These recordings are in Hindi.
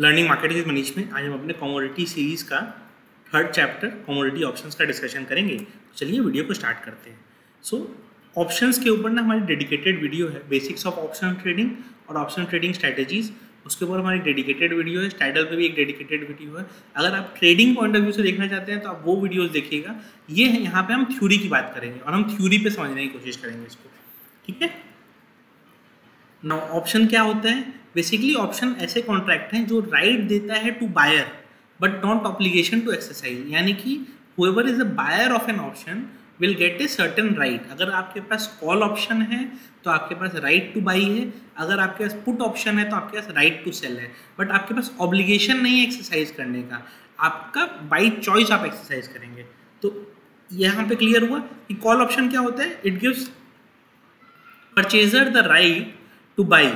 लर्निंग मार्केट विद मनीष में आज हम अपने कमोडिटी सीरीज़ का थर्ड चैप्टर कमोडिटी ऑप्शंस का डिस्कशन करेंगे। चलिए वीडियो को स्टार्ट करते हैं। सो ऑप्शंस के ऊपर ना हमारी डेडिकेटेड वीडियो है, बेसिक्स ऑफ ऑप्शन ट्रेडिंग और ऑप्शन ट्रेडिंग स्ट्रैटेजीज, उसके ऊपर हमारी डेडिकेटेड वीडियो है। टाइटल पे भी एक डेडिकेटेड वीडियो है। अगर आप ट्रेडिंग पॉइंट ऑफ व्यू से देखना चाहते हैं तो आप वो वीडियोज़ देखिएगा। ये है, यहाँ पर हम थ्योरी की बात करेंगे और हम थ्योरी पर समझने की कोशिश करेंगे इसको, ठीक है ना। ऑप्शन क्या होता है? बेसिकली ऑप्शन ऐसे कॉन्ट्रैक्ट हैं जो राइट देता है to buyer but not obligation to exercise, यानी कि whoever is a buyer of an option will get a certain right. अगर आपके पास कॉल ऑप्शन है तो आपके पास राइट टू बाई है, अगर आपके पास पुट ऑप्शन है तो आपके पास राइट टू सेल है, बट आपके पास ऑब्लिगेशन नहीं है एक्सरसाइज करने का, आपका बाई चॉइस आप एक्सरसाइज करेंगे। तो यहाँ पे क्लियर हुआ कि कॉल ऑप्शन क्या होता है, it gives purchaser the right to buy,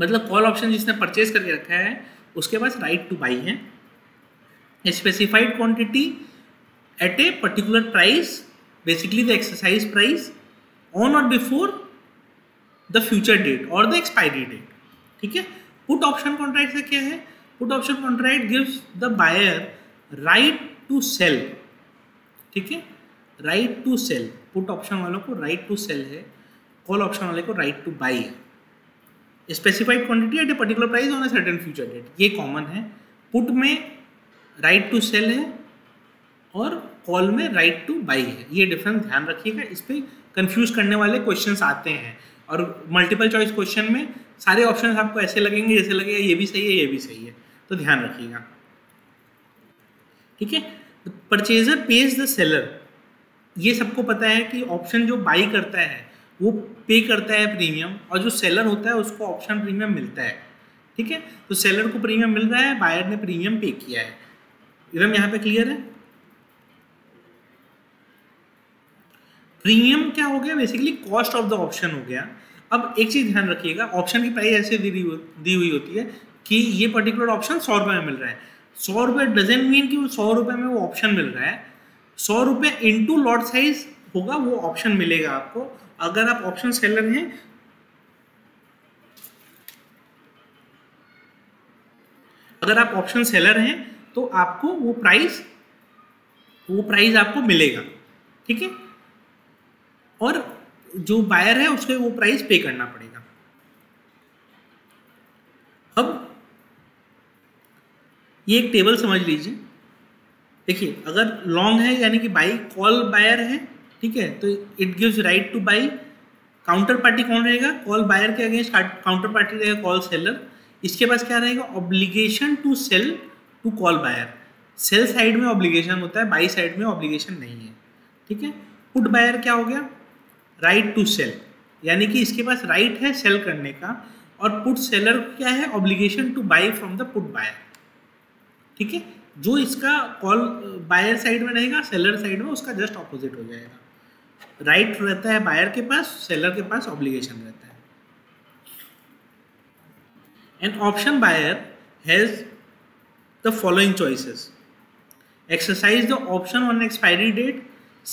मतलब कॉल ऑप्शन जिसने परचेज करके रखा है उसके पास राइट टू बाई है specified quantity at a particular price, basically the exercise price, on और बिफोर द फ्यूचर डेट और द एक्सपायरी डेट, ठीक है। पुट ऑप्शन कॉन्ट्रैक्ट से क्या है, put option contract gives the buyer right to sell, ठीक है, right to sell. Put option वालों को राइट टू सेल है, कॉल ऑप्शन वाले को राइट टू बाई है, specified quantity at a particular price on a certain future date, ये कॉमन है। पुट में राइट टू सेल है और कॉल में राइट टू बाई है, ये डिफरेंस ध्यान रखिएगा। इस पर कंफ्यूज करने वाले क्वेश्चंस आते हैं और मल्टीपल चॉइस क्वेश्चन में सारे ऑप्शंस आपको ऐसे लगेंगे जैसे लगेगा ये भी सही है ये भी सही है, तो ध्यान रखिएगा, ठीक है। परचेजर पेज द सेलर, ये सबको पता है कि ऑप्शन जो बाई करता है वो पे करता है प्रीमियम और जो सेलर होता है उसको ऑप्शन प्रीमियम मिलता है, ठीक है। तो सेलर को प्रीमियम मिल रहा है, बायर ने प्रीमियम पे किया है, एकदम यहाँ पे क्लियर है। प्रीमियम क्या हो गया, basically cost of the option हो गया। अब एक चीज ध्यान रखिएगा, ऑप्शन की प्राइस ऐसे दी हुई होती है कि ये पर्टिकुलर ऑप्शन 100 रुपये में मिल रहा है। 100 रुपये डजेंट मीन कि 100 रुपये में वो ऑप्शन मिल रहा है, 100 रुपये इंटू लॉट साइज होगा वो ऑप्शन मिलेगा आपको। अगर आप ऑप्शन सेलर हैं तो आपको वो प्राइस आपको मिलेगा, ठीक है। और जो बायर है उसको वो प्राइस पे करना पड़ेगा। अब ये एक टेबल समझ लीजिए, देखिए अगर लॉन्ग है यानी कि बाई कॉल बायर है, ठीक है, तो it gives right to buy. Counter party कौन रहेगा, कॉल बायर के अगेंस्ट काउंटर पार्टी रहेगा कॉल सेलर। इसके पास क्या रहेगा, obligation to sell to call buyer. Sell side में ऑब्लिगेशन होता है, बाई साइड में ऑब्लिगेशन नहीं है, ठीक है। पुट बायर क्या हो गया, राइट टू सेल, यानी कि इसके पास राइट है सेल करने का, और पुट सेलर क्या है, obligation to buy from the put buyer, ठीक है। जो इसका कॉल बायर साइड में रहेगा सेलर साइड में उसका जस्ट ऑपोजिट हो जाएगा, राइट रहता है बायर के पास, सेलर के पास ऑब्लिगेशन रहता है। And option buyer has the following choices, exercise the option on expiry date,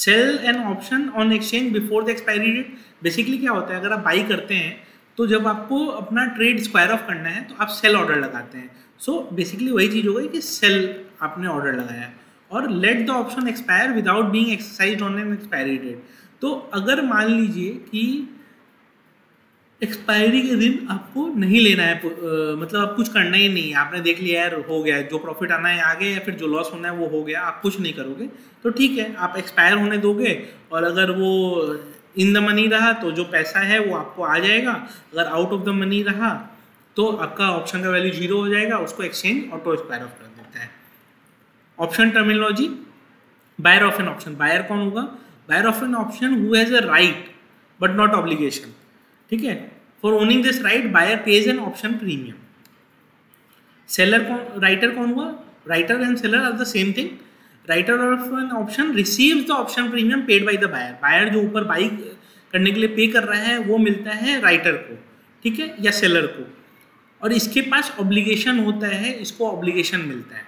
sell an option on exchange before the expiry date. Basically क्या होता है, अगर आप बाई करते हैं तो जब आपको अपना ट्रेड स्क्वायर ऑफ करना है तो आप सेल ऑर्डर लगाते हैं। सो बेसिकली वही चीज़ हो गई कि सेल आपने ऑर्डर लगाया, और let the option expire without being exercise on an expiry date. तो अगर मान लीजिए कि एक्सपायरी के दिन आपको नहीं लेना है, मतलब आप कुछ करना ही नहीं है, आपने देख लिया यार हो गया, जो प्रॉफिट आना है आगे या फिर जो लॉस होना है वो हो गया, आप कुछ नहीं करोगे तो ठीक है, आप एक्सपायर होने दोगे, और अगर वो इन द मनी रहा तो जो पैसा है वो आपको आ जाएगा, अगर आउट ऑफ द मनी रहा तो आपका ऑप्शन का वैल्यू 0 हो जाएगा, उसको एक्सचेंज ऑटो एक्सपायर ऑफ कर देता है। Option terminology, buyer of an option, buyer कौन होगा, buyer of an option who has a right but not obligation, ठीक है। For owning this right buyer pays an option premium. Seller कौन, राइटर कौन हुआ, writer and seller are the same thing. Writer of an option receives the option premium paid by the buyer, buyer जो ऊपर बाई करने के लिए पे कर रहा है वो मिलता है राइटर को, ठीक है, या सेलर को, और इसके पास ऑब्लिगेशन होता है, इसको ऑब्लिगेशन मिलता है,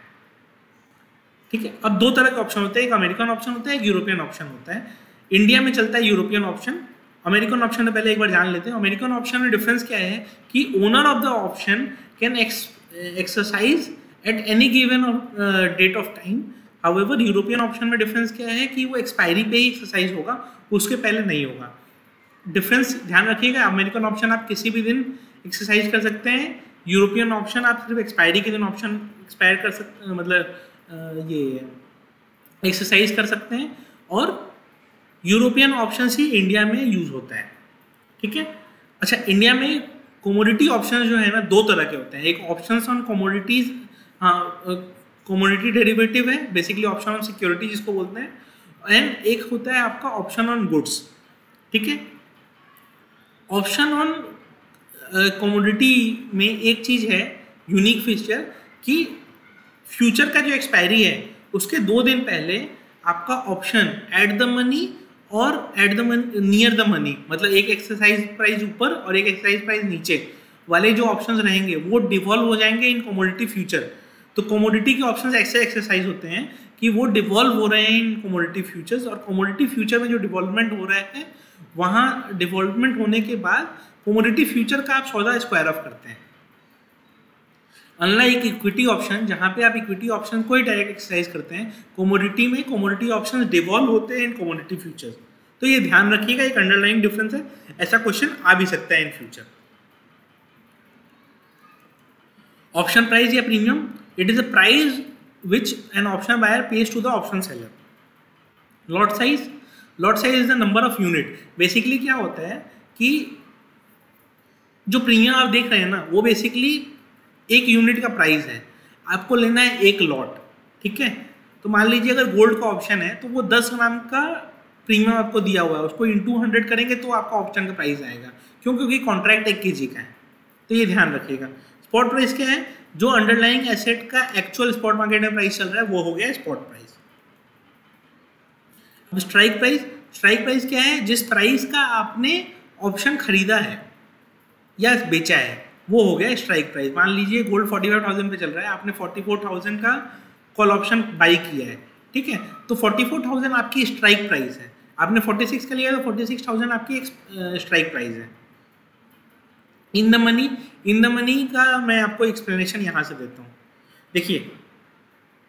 ठीक है। अब दो तरह के ऑप्शन होते हैं, एक अमेरिकन ऑप्शन होता है, एक यूरोपियन ऑप्शन होता है। इंडिया में चलता है यूरोपियन ऑप्शन, अमेरिकन ऑप्शन में पहले एक बार जान लेते हैं। अमेरिकन ऑप्शन में डिफरेंस क्या है कि owner of the option can exercise at any given date of time. However, European option में डिफरेंस क्या है कि वो एक्सपायरी पे ही एक्सरसाइज होगा, उसके पहले नहीं होगा। डिफरेंस ध्यान रखिएगा, अमेरिकन ऑप्शन आप किसी भी दिन एक्सरसाइज कर सकते हैं, यूरोपियन ऑप्शन आप सिर्फ एक्सपायरी के दिन ऑप्शन एक्सपायर कर सकते, मतलब ये एक्सरसाइज कर सकते हैं। और यूरोपियन ऑप्शन ही इंडिया में यूज़ होता है, ठीक है। अच्छा, इंडिया में कमोडिटी ऑप्शन जो है ना, दो तरह के होते हैं, एक option on commodities, commodity derivative है बेसिकली, ऑप्शन ऑन सिक्योरिटी जिसको बोलते हैं, एंड एक होता है आपका ऑप्शन ऑन गुड्स, ठीक है। ऑप्शन ऑन कमोडिटी में एक चीज़ है यूनिक फीचर कि फ्यूचर का जो एक्सपायरी है उसके दो दिन पहले आपका ऑप्शन एट द मनी और at the money near the money, मतलब एक एक्सरसाइज प्राइस ऊपर और एक एक्सरसाइज प्राइस नीचे वाले जो ऑप्शंस रहेंगे वो डिवॉल्व हो जाएंगे इन कमोडिटी फ्यूचर। तो कमोडिटी के ऑप्शंस ऐसे एक्सरसाइज होते हैं कि वो डिवॉल्व हो रहे हैं इन कमोडिटी फ्यूचर्स, और कमोडिटी फ्यूचर में जो डिवॉल्वमेंट हो रहा है, वहाँ डिवॉल्वमेंट होने के बाद कमोडिटी फ्यूचर का आप सौदा स्क्वायर ऑफ करते हैं। अनलाइक इक्विटी ऑप्शन, जहाँ पे आप इक्विटी ऑप्शन को ही डायरेक्ट एक्सरसाइज करते हैं, कमोडिटी में कमोडिटी ऑप्शंस डिवॉल्व होते हैं इन कमोडिटी फ्यूचर्स। तो ये ध्यान रखिएगा, एक अंडरलाइंग डिफरेंस है, ऐसा क्वेश्चन आ भी सकता है इन फ्यूचर। ऑप्शन प्राइस या premium, it is a price which an option buyer pays to the option seller. Lot size, lot size is the number of unit. Basically क्या होता है कि जो प्रीमियम आप देख रहे हैं ना, वो बेसिकली एक यूनिट का प्राइस है, आपको लेना है एक लॉट, ठीक है। तो मान लीजिए अगर गोल्ड का ऑप्शन है तो वो 10 ग्राम का प्रीमियम आपको दिया हुआ है, उसको इंटू 100 करेंगे तो आपका ऑप्शन का प्राइस आएगा, क्यों? क्योंकि कॉन्ट्रैक्ट 1 kg का है। तो ये ध्यान रखिएगा। स्पॉट प्राइस क्या है, जो अंडरलाइंग एसेट का एक्चुअल स्पॉट मार्केट में प्राइस चल रहा है वो हो गया स्पॉट प्राइस। अब स्ट्राइक प्राइस, स्ट्राइक प्राइस क्या है, जिस प्राइस का आपने ऑप्शन खरीदा है या बेचा है वो हो गया स्ट्राइक प्राइस। मान लीजिए गोल्ड 45,000 पे चल रहा है, आपने 44,000 का कॉल ऑप्शन बाई किया है, ठीक है। तो 44,000 आपकी स्ट्राइक प्राइस है, आपने 46 का लिया तो 46,000 आपकी स्ट्राइक प्राइस है। In the money, in the money का मैं आपको एक्सप्लेनेशन यहाँ से देता हूँ। देखिए,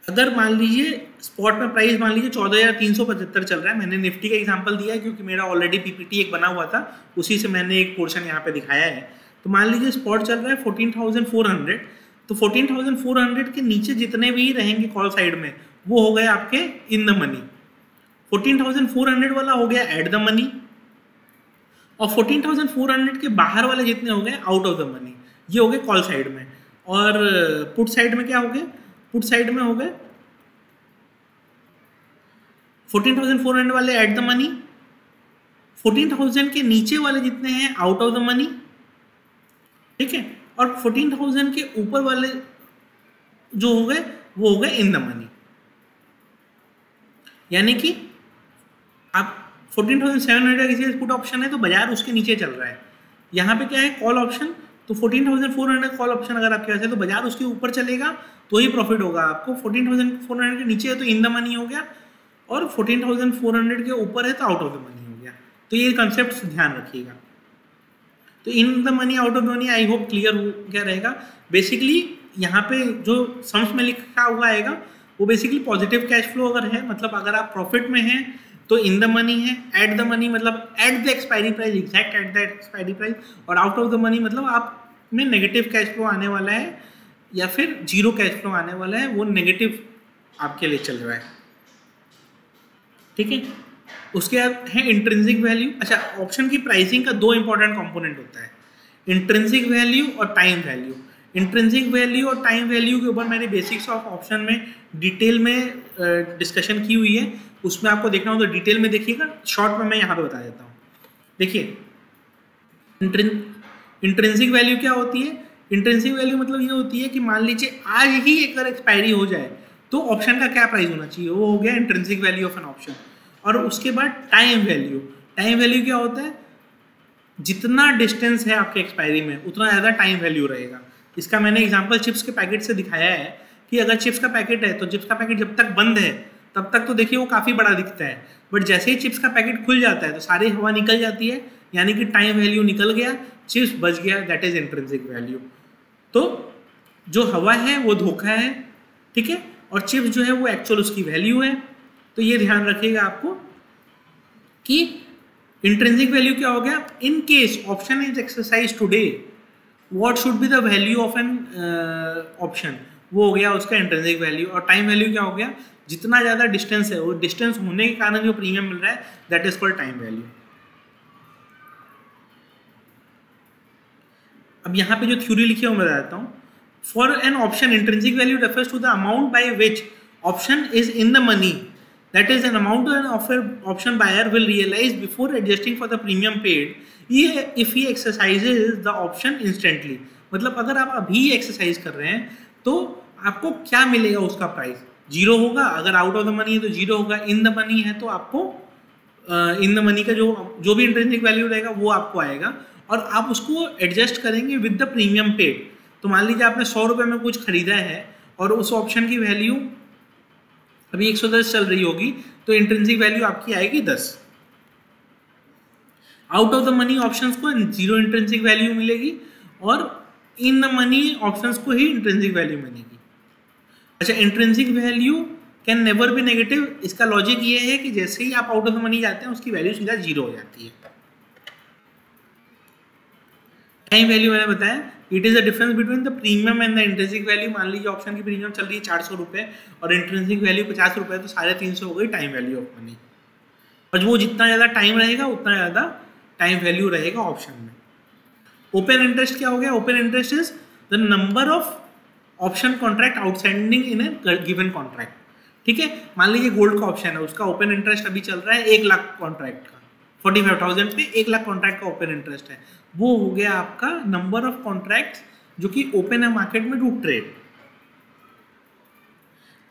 अगर मान लीजिए स्पॉट में प्राइस मान लीजिए 14,375 चल रहा है, मैंने निफ्टी का एग्जांपल दिया है क्योंकि मेरा ऑलरेडी पीपीटी एक बना हुआ था, उसी से मैंने एक पोर्शन यहाँ पे दिखाया है। तो मान लीजिए स्पॉट चल रहा है 14,400, तो 14,400 के नीचे जितने भी रहेंगे कॉल साइड में वो हो गए आपके इन द मनी। 14,400 वाला हो गया एट द मनी, और 14,400 के बाहर वाले जितने हो गए आउट ऑफ द मनी, ये हो गए कॉल साइड में। और पुट साइड में क्या हो गया, पुट साइड में हो गए 14,400 वाले एट द मनी, 14,000 के नीचे वाले जितने हैं आउट ऑफ द मनी, ठीक है, और 14,000 के ऊपर वाले जो हो गए वो हो गए इन द मनी। यानी कि आप 14,700 किसी पुट ऑप्शन है तो बाजार उसके नीचे चल रहा है, यहाँ पे क्या है कॉल ऑप्शन, तो 14,400 कॉल ऑप्शन अगर आपके पास है तो बाजार उसके ऊपर चलेगा तो ही प्रॉफिट होगा आपको। 14,400 के नीचे है तो इन द मनी हो गया, और 14,400 के ऊपर है तो आउट ऑफ द मनी हो गया। तो ये कंसेप्ट ध्यान रखिएगा। तो in the money, out of the money, I hope clear हो क्या रहेगा। बेसिकली यहाँ पे जो सम्स में लिखा हुआ आएगा वो बेसिकली पॉजिटिव कैश फ्लो अगर है, मतलब अगर आप प्रॉफिट में हैं तो इन द मनी है, एट द मनी मतलब at the expiry price, exact at the expiry price, और आउट ऑफ द मनी मतलब आप में नेगेटिव कैश फ्लो आने वाला है या फिर जीरो कैश फ्लो आने वाला है, वो नेगेटिव आपके लिए चल रहा है, ठीक है। उसके बाद है इंट्रिंसिक वैल्यू। अच्छा, ऑप्शन की प्राइसिंग का दो इंपॉर्टेंट कंपोनेंट होता है, इंट्रिंसिक वैल्यू और टाइम वैल्यू। इंट्रिंसिक वैल्यू और टाइम वैल्यू के ऊपर मैंने बेसिक्स ऑफ ऑप्शन में डिटेल में डिस्कशन की हुई है, उसमें आपको देखना हो तो डिटेल में देखिएगा, शॉर्ट में मैं यहाँ पे बता देता हूँ। देखिए, इंट्रिंसिक वैल्यू क्या होती है, इंट्रिंसिक वैल्यू मतलब ये होती है कि मान लीजिए आज ही एक अगर एक्सपायरी हो जाए तो ऑप्शन का क्या प्राइस होना चाहिए, वो हो गया intrinsic value of an option. और उसके बाद टाइम वैल्यू, टाइम वैल्यू क्या होता है, जितना डिस्टेंस है आपके एक्सपायरी में उतना ज़्यादा टाइम वैल्यू रहेगा। इसका मैंने एग्जाम्पल चिप्स के पैकेट से दिखाया है कि अगर चिप्स का पैकेट है तो चिप्स का पैकेट जब तक बंद है तब तक तो देखिए वो काफ़ी बड़ा दिखता है, बट जैसे ही चिप्स का पैकेट खुल जाता है तो सारी हवा निकल जाती है, यानी कि टाइम वैल्यू निकल गया, चिप्स बच गया, दैट इज इंट्रिंसिक वैल्यू। तो जो हवा है वो धोखा है, ठीक है, और चिप्स जो है वो एक्चुअल उसकी वैल्यू है। तो ये ध्यान रखिएगा आपको कि इंट्रिंसिक वैल्यू क्या हो गया, in case option is exercise today what should be the value of an option, वो हो गया उसका इंट्रिंसिक वैल्यू। और टाइम वैल्यू क्या हो गया, जितना ज़्यादा डिस्टेंस है वो डिस्टेंस होने के कारण जो प्रीमियम मिल रहा है that is called time value. अब यहाँ पे जो थ्योरी लिखी है वो मैं बताता हूँ। For an option intrinsic value refers to the amount by which option is in the money, that is an amount an option buyer will realize before adjusting for the premium paid if he exercises the option instantly. मतलब अगर आप अभी एक्सरसाइज कर रहे हैं तो आपको क्या मिलेगा, उसका प्राइस जीरो होगा, अगर आउट ऑफ द मनी है तो जीरो होगा, इन द मनी है तो आपको इन द मनी का जो भी इंट्रिंसिक वैल्यू रहेगा वो आपको आएगा और आप उसको एडजस्ट करेंगे विद द प्रीमियम पेड। तो मान लीजिए आपने 100 रुपये में कुछ खरीदा है और उस ऑप्शन की वैल्यू अभी 110 चल रही होगी तो इंट्रिंसिक वैल्यू आपकी आएगी 10। Out of the money options को जीरो इंट्रिंसिक वैल्यू मिलेगी और इन द मनी ऑप्शंस को ही इंट्रिंसिक वैल्यू मिलेगी। अच्छा, intrinsic value can never be negative, इसका लॉजिक ये है कि जैसे ही आप आउट ऑफ द मनी जाते हैं उसकी वैल्यू सीधा जीरो हो जाती है। टाइम वैल्यू मैंने बताया, it is the difference between the premium and the intrinsic value. मान लीजिए ऑप्शन की प्रीमियम चल रही है 400 रुपये और इंट्रिंसिक वैल्यू 50 रुपये, तो 350 हो गई टाइम वैल्यू ऑफ मनी। और वो जितना ज़्यादा टाइम रहेगा उतना ज़्यादा टाइम वैल्यू रहेगा ऑप्शन में। ओपन इंटरेस्ट क्या हो गया, open interest is the number of option contract outstanding in a given contract, ठीक है। मान लीजिए गोल्ड का ऑप्शन है, उसका ओपन इंटरेस्ट अभी चल रहा है 1 लाख कॉन्ट्रैक्ट का, 45,000 पे 1 लाख कॉन्ट्रैक्ट का ओपन इंटरेस्ट है। वो हो गया आपका नंबर ऑफ कॉन्ट्रैक्ट्स जो कि ओपन है मार्केट में टू ट्रेड।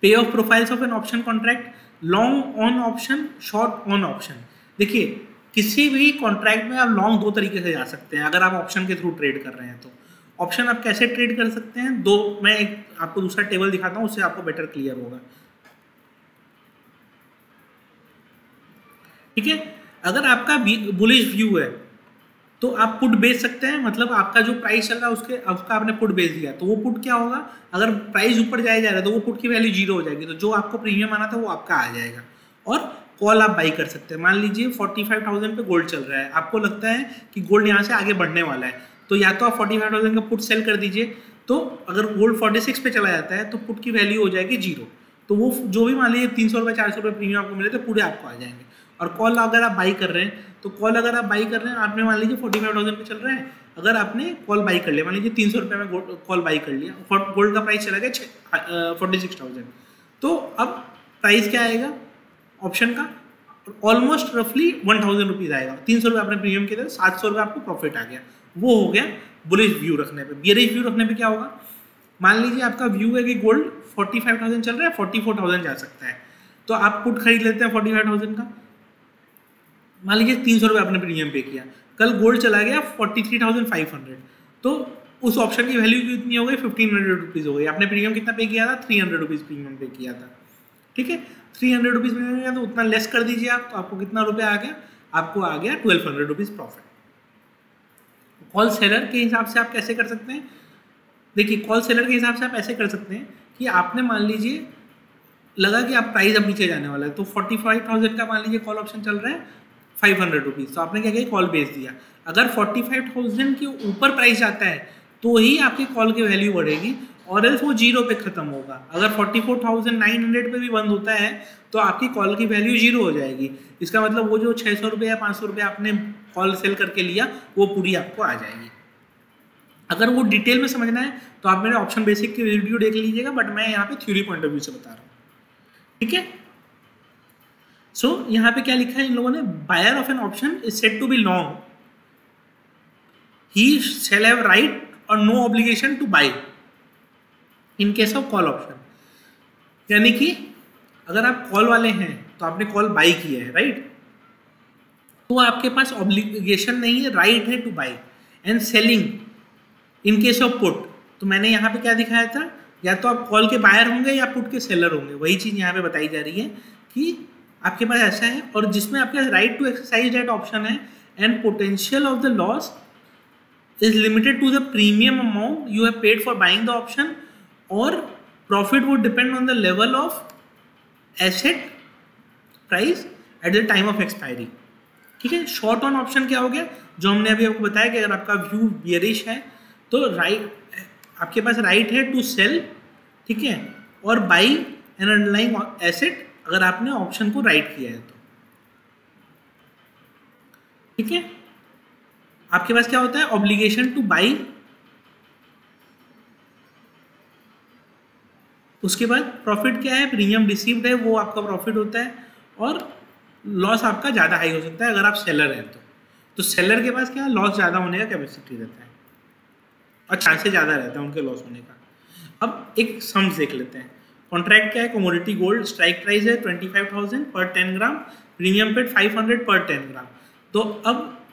पे of profiles of an option contract, long on option, short on option. देखिए किसी भी कॉन्ट्रैक्ट में आप लॉन्ग दो तरीके से जा सकते हैं अगर आप ऑप्शन के थ्रू ट्रेड कर रहे हैं तो। ऑप्शन आप कैसे ट्रेड कर सकते हैं, दो, मैं एक आपको दूसरा टेबल दिखाता हूँ, उससे आपको बेटर क्लियर होगा, ठीक है। अगर आपका बुलिश व्यू है तो आप पुट बेच सकते हैं, मतलब आपका जो प्राइस चल रहा है उसका आपने पुट बेच दिया, तो वो पुट क्या होगा, अगर प्राइस ऊपर जाया जा रहा है तो वो पुट की वैल्यू जीरो हो जाएगी, तो जो आपको प्रीमियम आना था वो आपका आ जाएगा। और कॉल आप बाई कर सकते हैं, मान लीजिए 45,000 पे गोल्ड चल रहा है, आपको लगता है कि गोल्ड यहाँ से आगे बढ़ने वाला है, तो या तो आप 45,000 का पुट सेल कर दीजिए, तो अगर गोल्ड 46 पे चला जाता है तो पुट की वैल्यू हो जाएगी जीरो, तो वो जो भी मान लीजिए 300 रुपये 400 रुपये प्रीमियम आपको मिले तो पूरे आपको आ जाएंगे। और कॉल अगर आप बाई कर रहे हैं तो कॉल अगर आप बाई कर रहे हैं, आपने मान लीजिए 45,000 पे चल रहा है, अगर आपने कॉल बाई कर लिया, मान लीजिए 300 रुपये में कॉल बाई कर लिया, गोल्ड का प्राइस चला गया 46,000, तो अब प्राइस क्या आएगा ऑप्शन का, ऑलमोस्ट रफली 1,000 रुपीज़ आएगा। 300 रुपये आपने प्रीमियम के लिए, 700 रुपये आपको प्रॉफिट आ गया। वो हो गया बुलिश व्यू रखने पे। बियरिश व्यू रखने पे क्या होगा, मान लीजिए आपका व्यू है कि गोल्ड 45,000 चल रहा है, 44,000 जा सकता है, तो आप पुट खरीद लेते हैं 45,000 का, मान लीजिए 300 रुपये आपने प्रीमियम पे किया, कल गोल्ड चला गया 43,500, तो उस ऑप्शन की वैल्यू कितनी हो गई, 1,500 रुपीज़ हो गई। आपने प्रीमियम कितना पे किया था, 300 रुपीज़ प्रीमियम पे किया था, ठीक है। 300 रुपीज़ प्रीमियम किया तो उतना लेस कर दीजिए आप, तो आपको कितना रुपये आ गया, आपको आ गया 1,200 रुपीज़ प्रॉफिट। कॉल सेलर के हिसाब से आप कैसे कर सकते हैं, देखिए कॉल सेलर के हिसाब से आप ऐसे कर सकते हैं कि आपने मान लीजिए लगा कि आप प्राइस अब नीचे जाने वाला है, तो 45,000 का मान लीजिए कॉल ऑप्शन चल रहा है 500 रुपीज़, तो आपने क्या किया, कॉल बेच दिया। अगर 45,000 के ऊपर प्राइस आता है तो ही आपकी कॉल की वैल्यू बढ़ेगी, और एल्स वो जीरो पे ख़त्म होगा। अगर 44,900 पे भी बंद होता है तो आपकी कॉल की वैल्यू जीरो हो जाएगी। इसका मतलब वो जो 600 रुपये या 500 रुपये आपने कॉल सेल करके लिया वो पूरी आपको आ जाएगी। अगर वो डिटेल में समझना है तो आप मेरे ऑप्शन बेसिक की वीडियो देख लीजिएगा, बट मैं यहाँ पे थ्योरी पॉइंट ऑफ व्यू से बता रहा हूँ, ठीक है। सो यहाँ पे क्या लिखा है इन लोगों ने, buyer of an option is said to be long, he shall have right और no obligation to buy in case of call option. यानी कि अगर आप कॉल वाले हैं तो आपने कॉल बाई किया है, राइट, तो आपके पास ऑब्लिगेशन नहीं है, राइट है to buy. And selling in case of put, तो मैंने यहाँ पे क्या दिखाया था, या तो आप कॉल के बायर होंगे या पुट के सेलर होंगे, वही चीज़ यहाँ पे बताई जा रही है कि आपके पास ऐसा है, और जिसमें आपके पास right to exercise that option है, and potential of the loss is limited to the premium amount you have paid for buying the option or profit would depend on the level of asset price at the time of expiry. ठीक है, शॉर्ट ऑन ऑप्शन क्या हो गया, जो हमने अभी आपको बताया कि अगर आपका व्यू बियरिश है तो राइट, आपके पास राइट है टू सेल, ठीक है, और बाई एन अंडरलाइंग एसेट अगर आपने ऑप्शन को राइट किया है तो, ठीक है। आपके पास क्या होता है, ऑब्लिगेशन टू बाई, उसके बाद प्रॉफिट क्या है, प्रीमियम रिसीव्ड है वो आपका प्रॉफिट होता है, और लॉस आपका ज़्यादा हाई हो सकता है अगर आप सेलर हैं तो। तो सेलर के पास क्या, लॉस ज़्यादा होने का कैपेसिटी रहता है और चांसेस ज़्यादा रहता है उनके लॉस होने का। अब एक सम्स देख लेते हैं। कॉन्ट्रैक्ट क्या है, कमोडिटी गोल्ड स्ट्राइक प्राइस है 25,000 पर 10 ग्राम, प्रीमियम पेड 500 पर 10 ग्राम। तो अब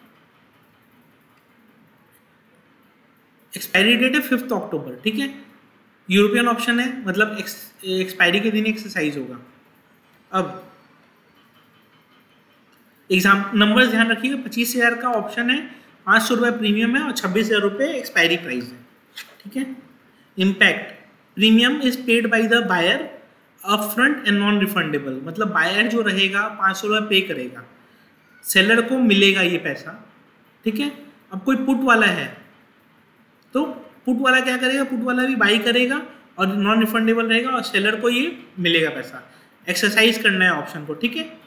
एक्सपायरी डेट है 5 अक्टूबर, ठीक है, यूरोपियन ऑप्शन है, मतलब एक्सपायरी के दिन एक्सरसाइज होगा। अब एग्जाम नंबर्स ध्यान रखिएगा, 25,000 का ऑप्शन है, 500 रुपये प्रीमियम है और 26,000 रुपये एक्सपायरी प्राइस है, ठीक है। Impact, premium is paid by the buyer upfront and non refundable, मतलब बायर जो रहेगा 500 रुपये पे करेगा, सेलर को मिलेगा ये पैसा, ठीक है। अब कोई पुट वाला है तो पुट वाला क्या करेगा, पुट वाला भी बाई करेगा और नॉन रिफंडेबल रहेगा और सेलर को ये मिलेगा पैसा। एक्सरसाइज करना है ऑप्शन को, ठीक है,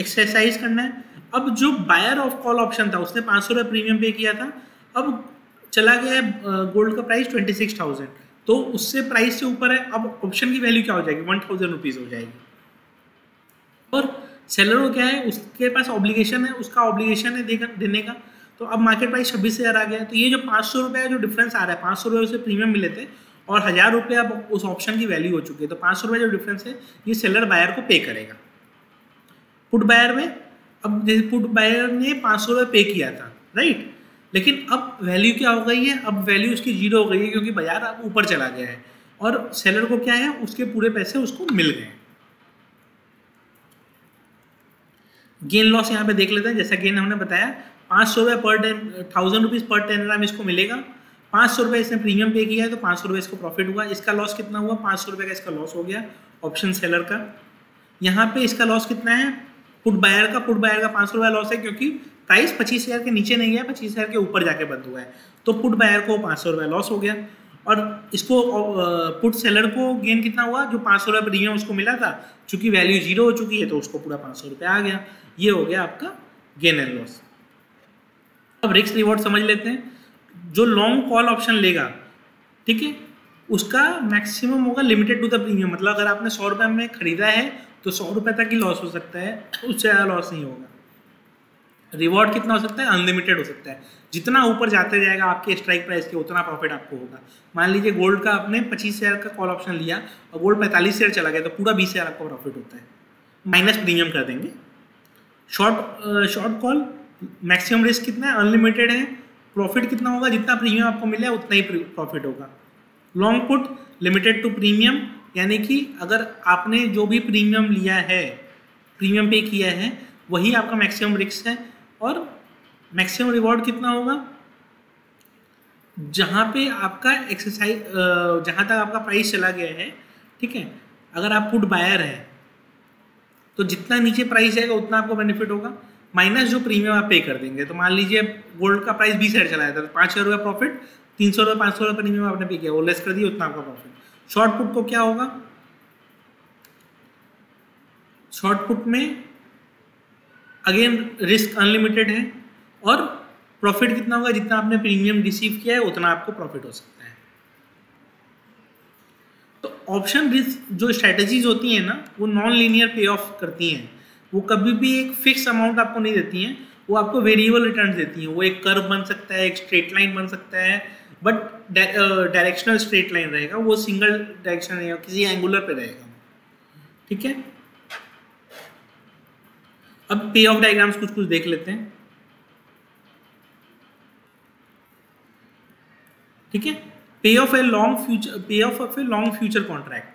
एक्सरसाइज करना है। अब जो बायर ऑफ कॉल ऑप्शन था उसने 500 रुपये प्रीमियम पे किया था, अब चला गया है गोल्ड का प्राइस 26,000, तो उससे प्राइस से ऊपर है, अब ऑप्शन की वैल्यू क्या हो जाएगी, 1,000 रुपीज़ हो जाएगी। और सेलर को क्या है, उसके पास ऑब्लिगेशन है, उसका ऑब्लिगेशन है देने का, तो अब मार्केट प्राइस 26,000 आ गया। तो ये जो 500 रुपये जो डिफरेंस आ रहा है, 500 रुपये उसे प्रीमियम मिले थे और 1,000 रुपये अब उस ऑप्शन की वैल्यू हो चुकी है, तो 500 रुपये जो डिफरेंस है ये सेलर बायर को पे करेगा। पुट बायर में, अब जैसे पुट बायर ने 500 रुपये पे किया था, राइट, लेकिन अब वैल्यू क्या हो गई है, अब वैल्यू उसकी जीरो हो गई है क्योंकि बाजार अब ऊपर चला गया है और सेलर को क्या है, उसके पूरे पैसे उसको मिल गए। गेन लॉस यहाँ पे देख लेते हैं। जैसा गेन हमने बताया 500 रुपये पर 1000 रुपीज़ पर 10 ग्राम इसको मिलेगा, 500 रुपये इसने प्रीमियम पे किया है तो 500 रुपये इसको प्रॉफिट हुआ। इसका लॉस कितना हुआ, 500 रुपये का इसका लॉस हो गया ऑप्शन सेलर का। यहाँ पे इसका लॉस कितना है, पुट बायर का 500 रुपये लॉस है क्योंकि प्राइस 25,000 के नीचे नहीं है, 25,000 के ऊपर जाके बंद हुआ है, तो पुट बायर को 500 रुपये लॉस हो गया। और इसको पुट सेलर को गेन कितना हुआ, जो 500 रुपये प्रीमियम उसको मिला था चूँकि वैल्यू जीरो हो चुकी है तो उसको पूरा 500 रुपये आ गया। ये हो गया आपका गेन एंड लॉस। अब रिस्क रिवॉर्ड समझ लेते हैं। जो लॉन्ग कॉल ऑप्शन लेगा, ठीक है, उसका मैक्सिमम होगा लिमिटेड टू द प्रीमियम, मतलब अगर आपने 100 रुपये में खरीदा है तो 100 रुपये तक ही लॉस हो सकता है, उससे ज़्यादा लॉस नहीं होगा। रिवॉर्ड कितना हो सकता है, अनलिमिटेड हो सकता है, जितना ऊपर जाते जाएगा आपके स्ट्राइक प्राइस के उतना प्रॉफिट आपको होगा। मान लीजिए गोल्ड का आपने 25,000 का कॉल ऑप्शन लिया और गोल्ड 45,000 चला गया तो पूरा 20,000 आपका प्रॉफिट होता है, माइनस प्रीमियम कर देंगे। शॉर्ट कॉल मैक्सिमम रिस्क कितना है, अनलिमिटेड है, प्रॉफिट कितना होगा, जितना प्रीमियम आपको मिला है उतना ही प्रॉफिट होगा। Long put limited to premium, यानी कि अगर आपने जो भी प्रीमियम लिया है, प्रीमियम पे किया है, वही आपका मैक्सिमम रिस्क है। और मैक्सिमम रिवॉर्ड कितना होगा, जहाँ पे आपका एक्सरसाइज, जहाँ तक आपका प्राइस चला गया है, ठीक है, अगर आप पुट बायर हैं तो जितना नीचे प्राइस जाएगा उतना आपको बेनिफिट होगा, माइनस जो प्रीमियम आप पे कर देंगे। तो मान लीजिए गोल्ड का प्राइस 20,000 चलाया था तो 5,000 रुपये प्रॉफिट, 300 रुपये 500 रुपये प्रीमियम आपने पे किया, वो लेस कर दिया, उतना आपका प्रॉफिट। शॉर्ट पुट को क्या होगा, शॉर्ट पुट में अगेन रिस्क अनलिमिटेड है और प्रॉफिट कितना होगा, जितना आपने प्रीमियम रिसीव किया है उतना आपको प्रॉफिट हो सकता है। तो ऑप्शन रिस्क जो स्ट्रैटेजीज होती हैं ना, वो नॉन लीनियर पे ऑफ करती हैं, वो कभी भी एक फिक्स अमाउंट आपको नहीं देती हैं, वो आपको वेरिएबल रिटर्न देती हैं। वो एक कर्व बन सकता है, एक स्ट्रेट लाइन बन सकता है, बट डायरेक्शनल स्ट्रेट लाइन रहेगा, वो सिंगल डायरेक्शन रहेगा, किसी एंगुलर पे रहेगा, ठीक है। अब पे ऑफ डायग्राम्स कुछ कुछ देख लेते हैं, ठीक है। Pay off a long future contract,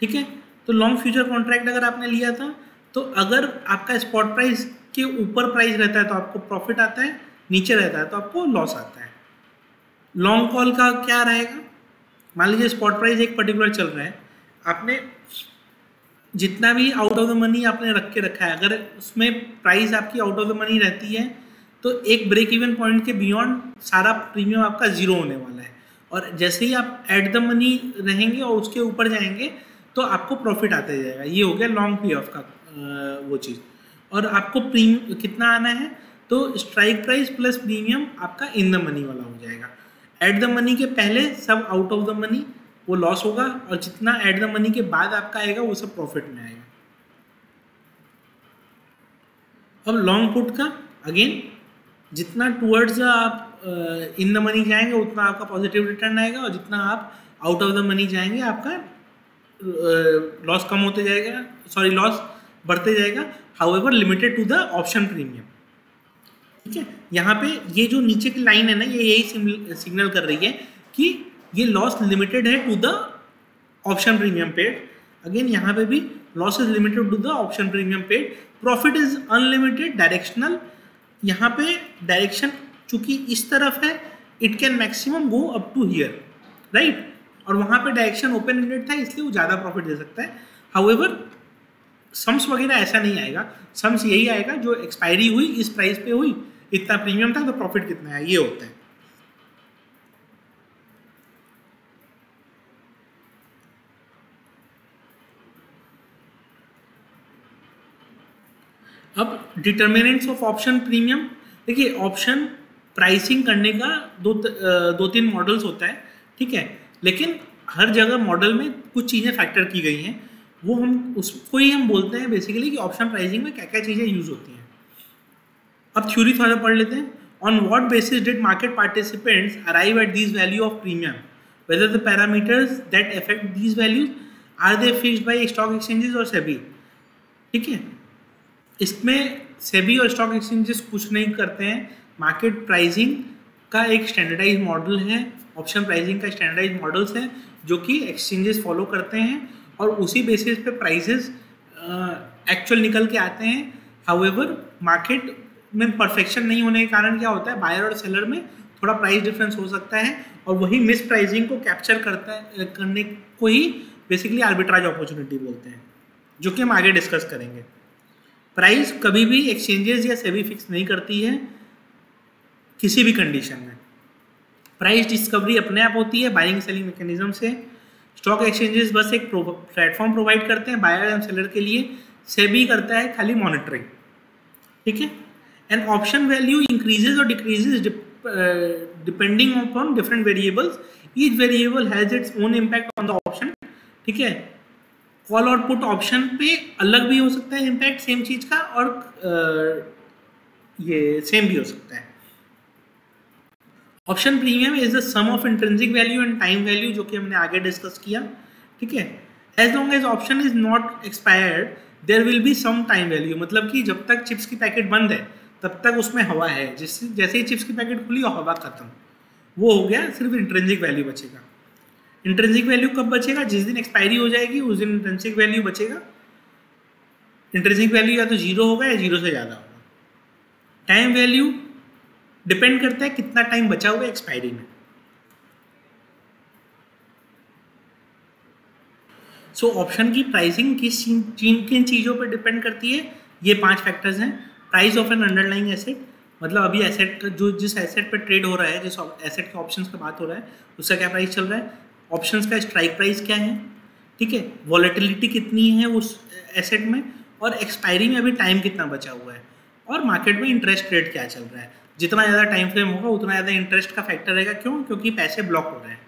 ठीक है, तो लॉन्ग फ्यूचर कॉन्ट्रैक्ट अगर आपने लिया था तो अगर आपका स्पॉट प्राइस के ऊपर प्राइस रहता है तो आपको प्रॉफिट आता है, नीचे रहता है तो आपको लॉस आता है। लॉन्ग कॉल का क्या रहेगा, मान लीजिए स्पॉट प्राइस एक पर्टिकुलर चल रहा है, आपने जितना भी आउट ऑफ द मनी आपने रख के रखा है, अगर उसमें प्राइस आपकी आउट ऑफ द मनी रहती है तो एक ब्रेक इवन पॉइंट के बियॉन्ड सारा प्रीमियम आपका ज़ीरो होने वाला है। और जैसे ही आप एट द मनी रहेंगे और उसके ऊपर जाएंगे तो आपको प्रॉफिट आता जाएगा। ये हो गया लॉन्ग पे ऑफ का वो चीज़। और आपको प्रीमियम कितना आना है तो स्ट्राइक प्राइस प्लस प्रीमियम आपका इन द मनी वाला हो जाएगा। एट द मनी के पहले सब आउट ऑफ द मनी वो लॉस होगा और जितना एट द मनी के बाद आपका आएगा वो सब प्रॉफिट में आएगा। अब लॉन्ग पुट का अगेन जितना टुवर्ड्स आप इन द मनी जाएंगे उतना आपका पॉजिटिव रिटर्न आएगा और जितना आप आउट ऑफ द मनी जाएंगे आपका लॉस कम होते जाएगा, सॉरी लॉस बढ़ते जाएगा। However limited to the option premium. ठीक है, यहाँ पे ये जो नीचे की लाइन है ना, ये यही सिग्नल कर रही है कि ये लॉस लिमिटेड है to the option premium paid. Again यहाँ पे भी loss is limited to the option premium paid, profit is unlimited directional. यहाँ पे डायरेक्शन चूंकि इस तरफ है, it can maximum go up to here, right. और वहाँ पे डायरेक्शन ओपन एंडेड था इसलिए वो ज़्यादा प्रॉफिट दे सकता है। हाउएवर सम्स वगैरह ऐसा नहीं आएगा, सम्स यही आएगा जो एक्सपायरी हुई इस प्राइस पे हुई, इतना प्रीमियम था तो प्रॉफिट कितना है, ये होता है। अब डिटर्मिनेंट्स ऑफ ऑप्शन प्रीमियम। देखिए ऑप्शन प्राइसिंग करने का दो तीन मॉडल्स होता है, ठीक है, लेकिन हर जगह मॉडल में कुछ चीज़ें फैक्टर की गई हैं, वो हम उसको ही हम बोलते हैं बेसिकली कि ऑप्शन प्राइसिंग में क्या क्या चीज़ें यूज़ होती हैं। अब थ्योरी थोड़ा पढ़ लेते हैं। On what basis did market participants arrive at these value of premium, whether the parameters that affect these values are they fixed by stock exchanges और सेबी। ठीक है, इसमें सेबी और स्टॉक एक्सचेंजेस कुछ नहीं करते हैं, मार्केट प्राइसिंग का एक स्टैंडर्डाइज मॉडल है, ऑप्शन प्राइसिंग का स्टैंडर्डाइज मॉडल्स है जो कि एक्सचेंजेस फॉलो करते हैं और उसी बेसिस पे प्राइसेस एक्चुअल निकल के आते हैं। हाउएवर मार्केट में परफेक्शन नहीं होने के कारण क्या होता है, बायर और सेलर में थोड़ा प्राइस डिफरेंस हो सकता है और वही मिस प्राइसिंग को कैप्चर करने को ही बेसिकली आर्बिट्राज अपॉर्चुनिटी बोलते हैं, जो कि हम आगे डिस्कस करेंगे। प्राइस कभी भी एक्सचेंजेस या सेबी फिक्स नहीं करती है किसी भी कंडीशन में। प्राइस डिस्कवरी अपने आप होती है बाइंग सेलिंग मैकेनिज्म से। स्टॉक एक्सचेंजेस बस एक प्लेटफॉर्म प्रोवाइड करते हैं बायर एंड सेलर के लिए, सेबी करता है खाली मॉनिटरिंग। ठीक है, एंड ऑप्शन वैल्यू इंक्रीजेज और decreases depending on different variables, each variable has its own impact on the option. ठीक है, कॉल और पुट ऑप्शन पे अलग भी हो सकता है इम्पैक्ट सेम चीज़ का और ये सेम भी हो सकता है। Option premium is the sum of intrinsic value and time value, जो कि हमने आगे डिस्कस किया। ठीक है, as long as option is not expired there will be some time value, मतलब कि जब तक चिप्स की पैकेट बंद है तब तक उसमें हवा है, जैसे ही चिप्स की पैकेट खुली और हवा खत्म, वो हो गया, सिर्फ इंट्रिंसिक वैल्यू बचेगा। इंट्रिंसिक वैल्यू कब बचेगा, जिस दिन एक्सपायरी हो जाएगी उस दिन इंट्रिंसिक वैल्यू बचेगा। इंट्रिंसिक वैल्यू या तो जीरो होगा या जीरो से ज़्यादा होगा। टाइम वैल्यू डिपेंड करता है कितना टाइम बचा हुआ है एक्सपायरी में। सो ऑप्शन की प्राइसिंग किस किन चीज़ों पर डिपेंड करती है, ये 5 फैक्टर्स हैं। Price of an underlying asset, मतलब अभी एसेट जो जिस एसेट पर ट्रेड हो रहा है, जिस एसेट के ऑप्शंस का बात हो रहा है उसका क्या प्राइस चल रहा है, ऑप्शंस का स्ट्राइक प्राइस क्या है, ठीक है, वॉलेटिलिटी कितनी है उस एसेट में और एक्सपायरी में अभी टाइम कितना बचा हुआ है और मार्केट में इंटरेस्ट रेट क्या चल रहा है। जितना ज़्यादा टाइम फ्रेम होगा उतना ज़्यादा इंटरेस्ट का फैक्टर रहेगा, क्यों, क्योंकि पैसे ब्लॉक हो रहे हैं।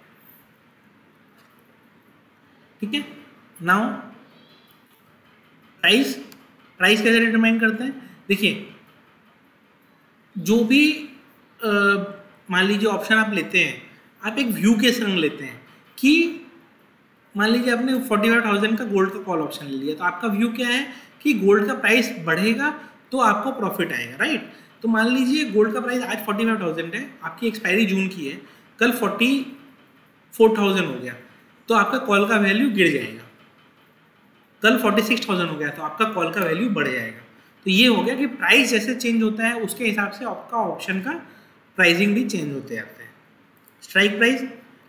ठीक है, नाउ प्राइस कैसे डिटरमाइन करते हैं, देखिए जो भी मान लीजिए ऑप्शन आप लेते हैं, आप एक व्यू के संग लेते हैं कि मान लीजिए आपने 45,000 का गोल्ड का कॉल ऑप्शन ले लिया, तो आपका व्यू क्या है कि गोल्ड का प्राइस बढ़ेगा तो आपको प्रॉफिट आएगा, राइट। तो मान लीजिए गोल्ड का प्राइस आज 45,000 है, आपकी एक्सपायरी जून की है, कल 44,000 हो गया तो आपका कॉल का वैल्यू गिर जाएगा, कल 46,000 हो गया तो आपका कॉल का वैल्यू बढ़ जाएगा। तो ये हो गया कि प्राइस जैसे चेंज होता है उसके हिसाब से आपका ऑप्शन का प्राइसिंग भी चेंज होते जाता है। स्ट्राइक प्राइस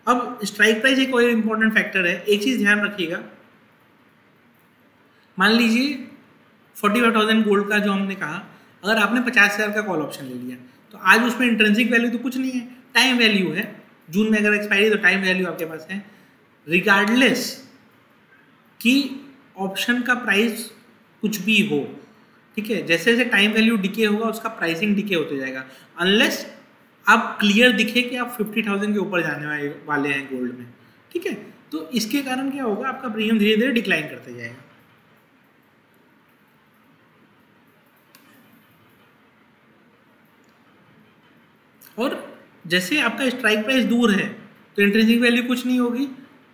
अब स्ट्राइक प्राइस एक और इम्पोर्टेंट फैक्टर है। एक चीज़ ध्यान रखिएगा, मान लीजिए 45,000 गोल्ड का जो हमने कहा, अगर आपने 50,000 का कॉल ऑप्शन ले लिया तो आज उसमें इंट्रेंसिक वैल्यू तो कुछ नहीं है, टाइम वैल्यू है। जून में अगर एक्सपायरी तो टाइम वैल्यू आपके पास है, रिगार्डलेस कि ऑप्शन का प्राइस कुछ भी हो, ठीक है। जैसे जैसे टाइम वैल्यू डिके होगा उसका प्राइसिंग डिके होते जाएगा, अनलेस आप क्लियर दिखे कि आप 50,000 के ऊपर जाने वाले हैं गोल्ड में, ठीक है। तो इसके कारण क्या होगा, आपका प्रीमियम धीरे धीरे डिक्लाइन करते जाएगा। और जैसे आपका स्ट्राइक प्राइस दूर है तो इंट्रिंसिक वैल्यू कुछ नहीं होगी,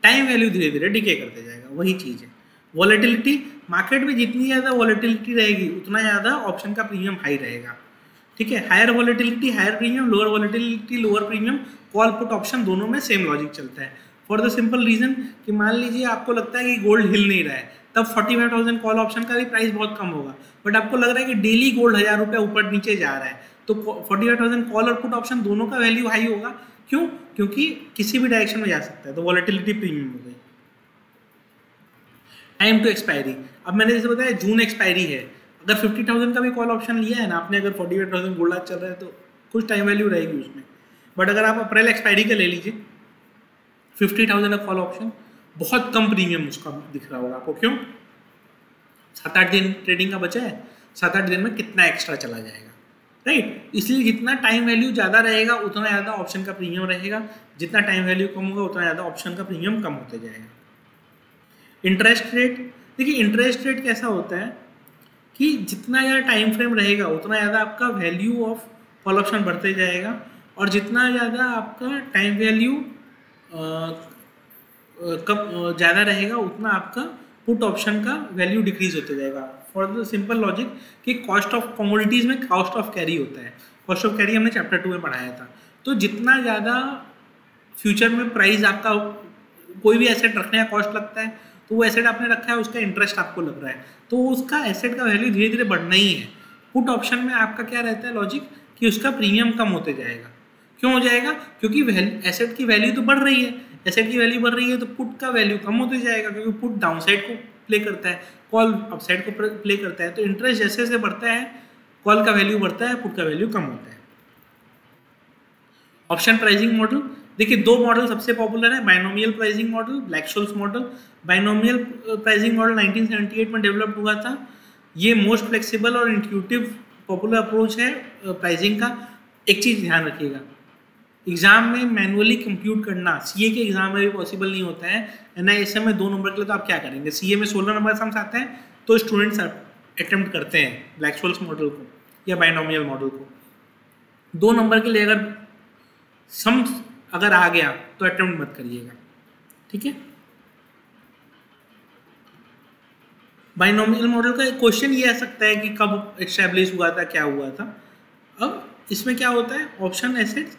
टाइम वैल्यू धीरे धीरे डिके करते जाएगा। वही चीज़ है वॉलेटिलिटी, मार्केट में जितनी ज़्यादा वॉलेटिलिटी रहेगी उतना ज़्यादा ऑप्शन का प्रीमियम हाई रहेगा, ठीक है। Higher volatility higher premium, lower volatility lower premium. Call put option दोनों में सेम लॉजिक चलता है, फॉर द सिंपल रीज़न कि मान लीजिए आपको लगता है कि गोल्ड हिल नहीं रहा है, तब 45,000 कॉल ऑप्शन का भी प्राइस बहुत कम होगा, बट आपको लग रहा है कि डेली गोल्ड 1,000 रुपये ऊपर नीचे जा रहा है, तो 45,000 कॉल और पुट ऑप्शन दोनों का वैल्यू हाई होगा। क्यों? क्योंकि किसी भी डायरेक्शन में जा सकता है, तो वॉलेटिलिटी प्रीमियम हो गई। टाइम टू एक्सपायरी, अब मैंने जैसे बताया जून एक्सपायरी है, अगर 50,000 का भी कॉल ऑप्शन लिया है ना आपने, अगर 48,000 गोल्ड आज चल रहा है तो कुछ टाइम वैल्यू रहेगी उसमें, बट अगर आप अप्रैल एक्सपायरी का ले लीजिए 50,000 का कॉल ऑप्शन, बहुत कम प्रीमियम उसका दिख रहा होगा आपको। क्यों? 7-8 दिन ट्रेडिंग का बचा है, 7-8 दिन में कितना एक्स्ट्रा चला जाएगा, राइट। इसलिए जितना टाइम वैल्यू ज़्यादा रहेगा उतना ज़्यादा ऑप्शन का प्रीमियम रहेगा, जितना टाइम वैल्यू कम होगा उतना ज़्यादा ऑप्शन का प्रीमियम कम होते जाएगा। इंटरेस्ट रेट, देखिए इंटरेस्ट रेट कैसा होता है कि जितना ज़्यादा टाइम फ्रेम रहेगा उतना ज़्यादा आपका वैल्यू ऑफ कॉल ऑप्शन बढ़ते जाएगा, और जितना ज़्यादा आपका टाइम वैल्यू कम ज़्यादा रहेगा उतना आपका पुट ऑप्शन का वैल्यू डिक्रीज होते जाएगा। फॉर द सिंपल लॉजिक कि कॉस्ट ऑफ कमोडिटीज़ में कॉस्ट ऑफ कैरी होता है, कॉस्ट ऑफ कैरी हमने चैप्टर 2 में पढ़ाया था। तो जितना ज़्यादा फ्यूचर में प्राइस आपका, कोई भी एसेट रखने का कॉस्ट लगता है, तो वो एसेट आपने रखा है उसका इंटरेस्ट आपको लग रहा है, तो उसका एसेट का वैल्यू धीरे धीरे बढ़ना ही है। पुट ऑप्शन में आपका क्या रहता है लॉजिक कि उसका प्रीमियम कम होते जाएगा। क्यों हो जाएगा? क्योंकि एसेट की वैल्यू तो बढ़ रही है, एसेट की वैल्यू बढ़ रही है तो पुट का वैल्यू कम होते जाएगा, क्योंकि पुट डाउनसाइड को प्ले करता है, कॉल अपसाइड को प्ले करता है। तो इंटरेस्ट जैसे जैसे बढ़ता है कॉल का वैल्यू बढ़ता है, पुट का वैल्यू कम होता है। ऑप्शन प्राइसिंग मॉडल, देखिए 2 मॉडल सबसे पॉपुलर है, binomial pricing model, Black Scholes model. Binomial pricing model 1978 में डेवलप हुआ था। ये मोस्ट फ्लेक्सिबल और इंट्यूटिव पॉपुलर अप्रोच है प्राइसिंग का। एक चीज़ ध्यान रखिएगा, एग्ज़ाम में मैनुअली कंप्यूट करना सीए के एग्ज़ाम में भी पॉसिबल नहीं होता है। एनआईएसएम में 2 नंबर के लिए तो आप क्या करेंगे, सीए में 16 नंबर सम्स आते हैं तो स्टूडेंट्स अटैम्प्ट करते हैं ब्लैक-शोल्स मॉडल को या बाइनोमियल मॉडल को। 2 नंबर के लिए अगर सम्स अगर आ गया तो अटेम्प्ट मत करिएगा, ठीक है। बाइनोमियल मॉडल का एक क्वेश्चन ये आ सकता है कि कब एस्टेब्लिश हुआ था, क्या हुआ था। अब इसमें क्या होता है, option assets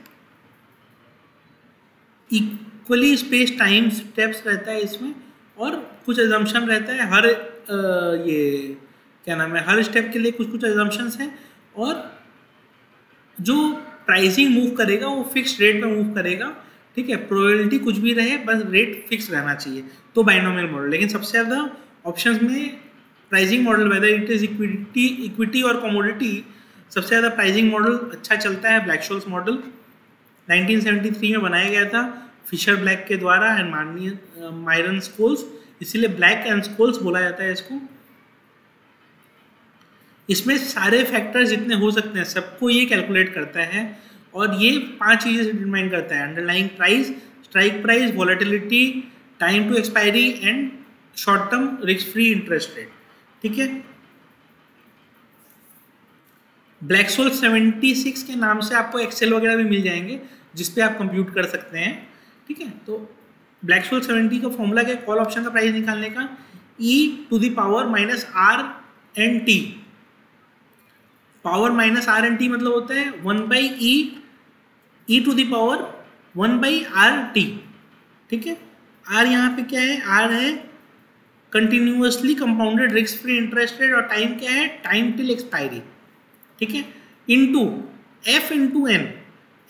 equally space time steps रहता है इसमें, और कुछ एजम्पशन रहता है हर हर स्टेप के लिए कुछ कुछ एजम्पशंस हैं, और जो प्राइसिंग मूव करेगा वो फिक्स रेट में मूव करेगा, ठीक है। प्रोबेबिलिटी कुछ भी रहे बस रेट फिक्स रहना चाहिए, तो बाइनोमियल मॉडल। लेकिन सबसे ज़्यादा ऑप्शंस में pricing model, whether it is equity और कमोडिटी, सबसे ज़्यादा प्राइसिंग मॉडल अच्छा चलता है। ब्लैक-शोल्स मॉडल 1973 में बनाया गया था फिशर ब्लैक के द्वारा एंड माननीय मायरन स्कोल्स, इसीलिए ब्लैक एंड स्कोल्स बोला जाता है इसको। इसमें सारे फैक्टर्स जितने हो सकते हैं सबको ये कैलकुलेट करता है, और ये 5 चीज़ें से डिटरमाइन करता है, underlying price, strike price, volatility, time to expiry and short term risk free interest rate, ठीक है। ब्लैक-शोल्स 76 के नाम से आपको एक्सेल वगैरह भी मिल जाएंगे जिसपे आप कंप्यूट कर सकते हैं, ठीक है। तो ब्लैक-शोल्स 70 का फॉर्मूला क्या, कॉल ऑप्शन का प्राइस निकालने का E⁻R&T, पावर माइनस R&T मतलब होता है 1/e⁻1/RT, ठीक है। R यहाँ पे क्या है, R है continuously compounded risk free interest rate, और टाइम क्या है, टाइम टिल एक्सपायरी, ठीक है। Into F into N,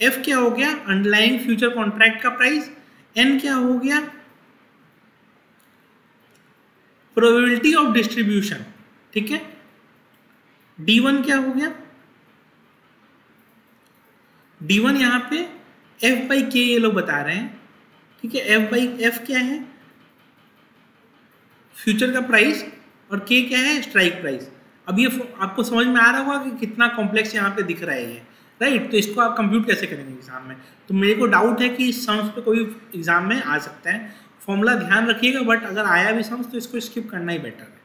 F क्या हो गया, अंडरलाइंग फ्यूचर कॉन्ट्रैक्ट का प्राइस, एन क्या हो गया, प्रोबेबिलिटी ऑफ डिस्ट्रीब्यूशन, ठीक है। D1 क्या हो गया, D1 यहां पे F बाई के ये लोग बता रहे हैं, ठीक है। F बाई F क्या है, फ्यूचर का प्राइस, और K क्या है, स्ट्राइक प्राइस। अब ये आपको समझ में आ रहा होगा कि कितना कॉम्प्लेक्स यहाँ पे दिख रहा है ये, राइट। तो इसको आप कंप्यूट कैसे करेंगे एग्जाम में, तो मेरे को डाउट है कि इस सम्स पे कोई एग्जाम में आ सकता है। फॉर्मूला ध्यान रखिएगा, बट अगर आया भी सम्स तो इसको स्किप करना ही बेटर है।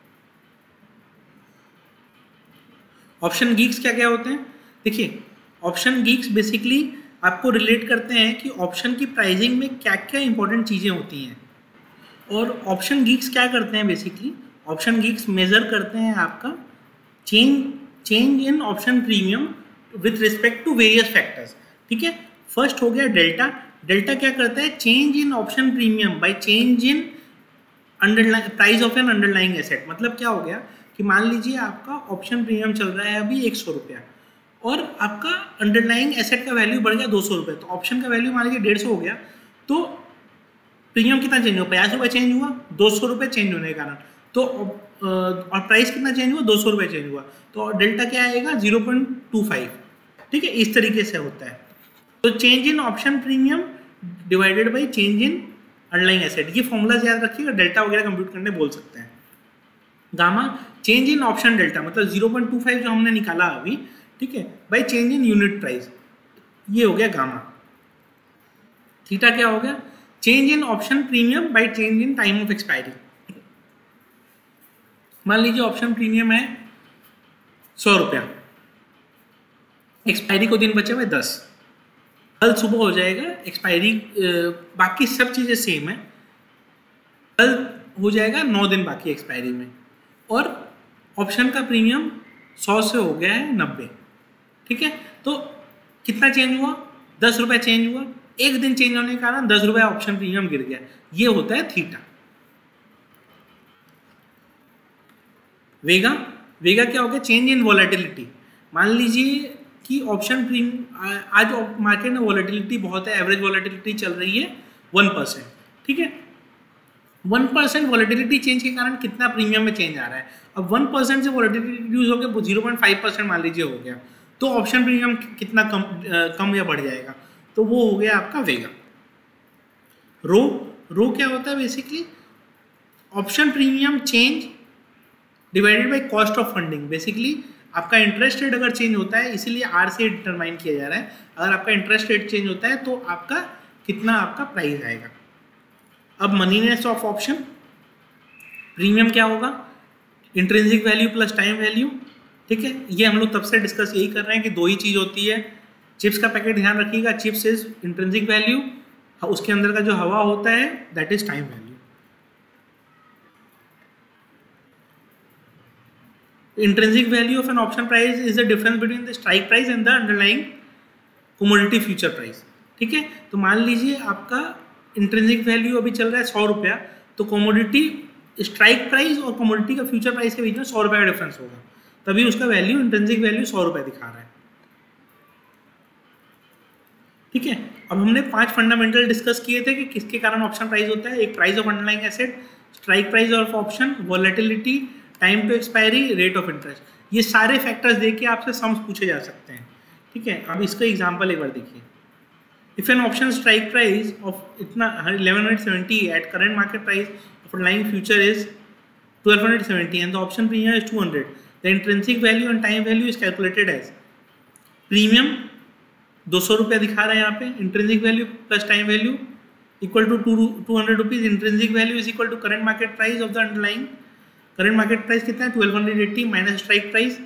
ऑप्शन गीक्स क्या क्या होते हैं, देखिए ऑप्शन गीक्स बेसिकली आपको रिलेट करते हैं कि ऑप्शन की प्राइजिंग में क्या क्या इंपॉर्टेंट चीज़ें होती हैं। और ऑप्शन गीक्स क्या करते हैं बेसिकली, ऑप्शन गीक्स मेजर करते हैं आपका change in option premium with respect to various factors, ठीक है। फर्स्ट हो गया डेल्टा। डेल्टा क्या करता है, change in option premium by change in underline price of an underlying asset. मतलब क्या हो गया कि मान लीजिए आपका ऑप्शन प्रीमियम चल रहा है अभी 100 रुपया और आपका अंडरलाइंग एसेट का वैल्यू बढ़ गया 200 रुपये, तो ऑप्शन का वैल्यू मान लीजिए 150 हो गया, तो प्रीमियम कितना चेंज हुआ, 50 रुपये चेंज हुआ, 200 रुपये चेंज होने के कारण। तो और प्राइस कितना चेंज हुआ, 200 रुपये चेंज हुआ, तो डेल्टा क्या आएगा, 0.25, ठीक है। इस तरीके से होता है। तो change in option premium divided by change in underlying asset, ये फॉर्मूलाज याद रखिएगा, डेल्टा वगैरह कंप्यूट करने बोल सकते हैं। Gamma, change in option delta मतलब 0.25 जो हमने निकाला अभी, ठीक है, by change in unit price, ये हो गया गामा। थीटा क्या हो गया, change in option premium by change in time of expiry. मान लीजिए ऑप्शन प्रीमियम है 100 रुपया, एक्सपायरी को दिन बचे हुए 10, कल सुबह हो जाएगा एक्सपायरी, बाकी सब चीज़ें सेम है, कल हो जाएगा 9 दिन बाकी एक्सपायरी में, और ऑप्शन का प्रीमियम 100 से हो गया है 90, ठीक है। तो कितना चेंज हुआ, 10 रुपये चेंज हुआ, एक दिन चेंज होने के कारण 10 रुपया ऑप्शन प्रीमियम गिर गया, ये होता है थीटा। वेगा, वेगा क्या हो गया, चेंज इन वॉलेटिलिटी। मान लीजिए कि ऑप्शन प्रीमियम, आज मार्केट में वॉलेटिलिटी बहुत है, एवरेज वॉलेटिलिटी चल रही है 1%, ठीक है। 1% वॉलेटिलिटी चेंज के कारण कितना प्रीमियम में चेंज आ रहा है, अब 1% से वॉलेटिलिटी रिड्यूस होकर 0.5% मान लीजिए हो गया, तो ऑप्शन प्रीमियम कितना कम या बढ़ जाएगा, तो वो हो गया आपका वेगा। रो, रो क्या होता है basically, option premium change divided by cost of funding. Basically आपका इंटरेस्ट रेट अगर चेंज होता है, इसीलिए आर से डिटरमाइन किया जा रहा है, अगर आपका इंटरेस्ट रेट चेंज होता है तो आपका कितना आपका प्राइस आएगा। अब मनीनेस ऑफ ऑप्शन प्रीमियम क्या होगा, intrinsic value plus time value, ठीक है। ये हम लोग तब से डिस्कस यही कर रहे हैं कि दो ही चीज़ होती है। चिप्स का पैकेट ध्यान रखिएगा, चिप्स इज इंट्रिंसिक वैल्यू, उसके अंदर का जो हवा होता है that is time value. Intrinsic value of an option price is the difference between the strike price and the underlying commodity future price, ठीक है। तो मान लीजिए आपका इंट्रेंसिक वैल्यू अभी चल रहा है 100 रुपया, तो कमोडिटी स्ट्राइक प्राइस और कमोडिटी का फ्यूचर प्राइस के बीच में 100 रुपये का डिफरेंस होगा, तभी उसका वैल्यू इंट्रेंसिक वैल्यू 100 रुपये दिखा रहा है, ठीक है। अब हमने 5 फंडामेंटल डिस्कस किए थे कि किसके कारण ऑप्शन प्राइस होता है, एक price of underlying asset, strike price of option, volatility, time to expiry, rate of interest. ये सारे फैक्टर्स देखिए आपसे सम्स पूछे जा सकते हैं, ठीक है। अब इसका एग्जांपल एक बार देखिए, if an option strike price of इतना 1170 at current market price of underlying future is 1270 and the option premium is 200, the intrinsic value and time value is calculated as. Premium 200 रुपया दिखा रहा है यहाँ पे, intrinsic value plus time value equal to 200 rupees, intrinsic value is equal to current market price of the underlying, current market price कितना है 1280 माइनस स्ट्राइक प्राइस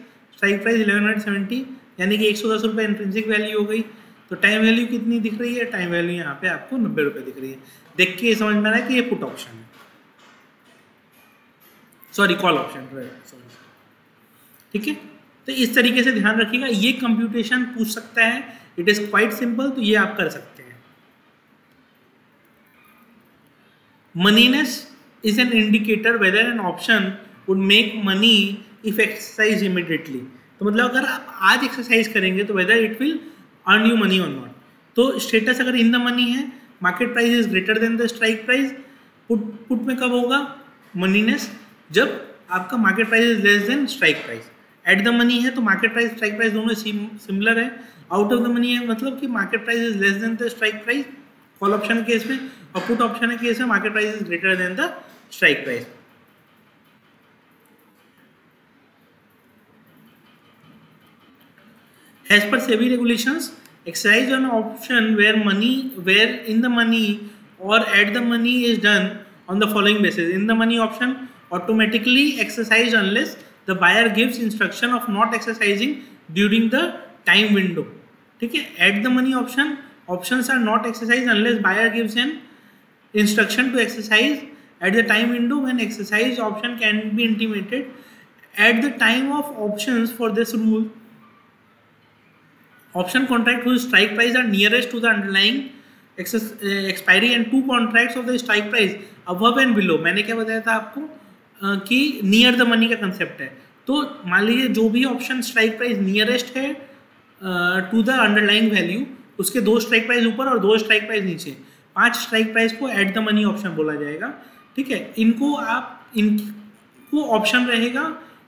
1170, यानी कि 110 रुपये इंट्रिंसिक वैल्यू हो गई। तो टाइम वैल्यू कितनी दिख रही है, टाइम वैल्यू यहाँ पे आपको 90 रुपये दिख रही है। देख के समझ में आ रहा है कि ये पुट ऑप्शन है, सॉरी कॉल ऑप्शन, ठीक है। तो इस तरीके से ध्यान रखिएगा, ये कंप्यूटेशन पूछ सकता है, इट इज़ क्वाइट सिंपल, तो ये आप कर सकते हैं। मनीनेस is an indicator whether an option would make money if exercised immediately. तो मतलब अगर आप आज एक्सरसाइज करेंगे तो whether it will earn you money or not। तो स्टेटस अगर इन द मनी है market price is greater than the strike price. Put में कब होगा मनीनेस, जब आपका market price is less than strike price. At the money है तो मार्केट प्राइस स्ट्राइक प्राइस दोनों सिमिलर है। आउट ऑफ द मनी है मतलब कि market price is less than the strike price call option case में, और पुट ऑप्शन केस में market price is greater than the strike price. As per SEBI regulations, exercise on option where in the money or at the money is done on the following basis: in the money option automatically exercised unless the buyer gives instruction of not exercising during the time window. ठीक है, at the money option options are not exercised unless buyer gives an instruction to exercise at the time window when exercise option can be intimated. At the time of options for this rule, option contract whose strike price are nearest to the underlying expiry and two contracts of the strike price above and below। मैंने क्या बताया था आपको कि नियर द मनी का कंसेप्ट है। तो मान लीजिए जो भी ऑप्शन स्ट्राइक प्राइस नियरेस्ट है टू द अंडरलाइंग वैल्यू, उसके दो स्ट्राइक प्राइस ऊपर और दो स्ट्राइक प्राइस नीचे, 5 स्ट्राइक प्राइस को एट द मनी ऑप्शन बोला जाएगा। ठीक है, इनको आप इनको ऑप्शन रहेगा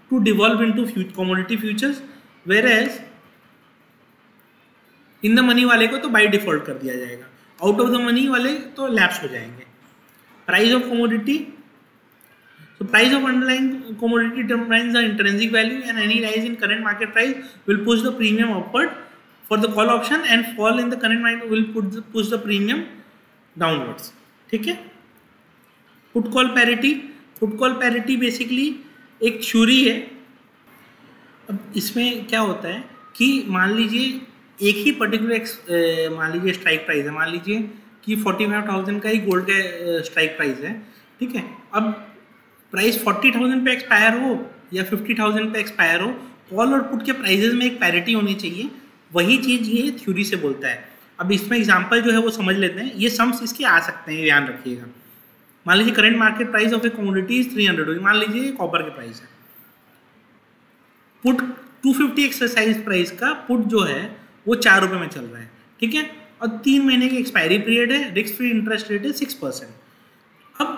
to devolve into commodity futures, whereas in the money वाले को तो बाय डिफॉल्ट कर दिया जाएगा, आउट ऑफ द मनी वाले तो लैप्स हो जाएंगे। Price of commodity, so price of underlying commodity determines the intrinsic value and any rise in current market price will push the premium upward for the call option and fall in the current market will push the premium downwards. ठीक है, put call parity, put call parity basically एक थ्योरी है। अब इसमें क्या होता है कि मान लीजिए एक ही पर्टिकुलर मान लीजिए स्ट्राइक प्राइस है, मान लीजिए कि 45,000 का ही गोल्ड का स्ट्राइक प्राइस है। ठीक है, अब प्राइस 40,000 पे एक्सपायर हो या 50,000 पे एक्सपायर हो, कॉल और पुट के प्राइजेज में एक पैरिटी होनी चाहिए। वही चीज़ ये थ्योरी से बोलता है। अब इसमें एग्जांपल जो है वो समझ लेते हैं, ये सम्स इसके आ सकते हैं, ध्यान रखिएगा। मान लीजिए current market price of a commodity is 300 होगी, मान लीजिए कॉपर के प्राइस है, पुट 250 एक्सरसाइज प्राइस का पुट जो है वो ₹4 में चल रहा है। ठीक है, और 3 महीने की एक्सपायरी पीरियड है, रिस्क फ्री इंटरेस्ट रेट है 6%। अब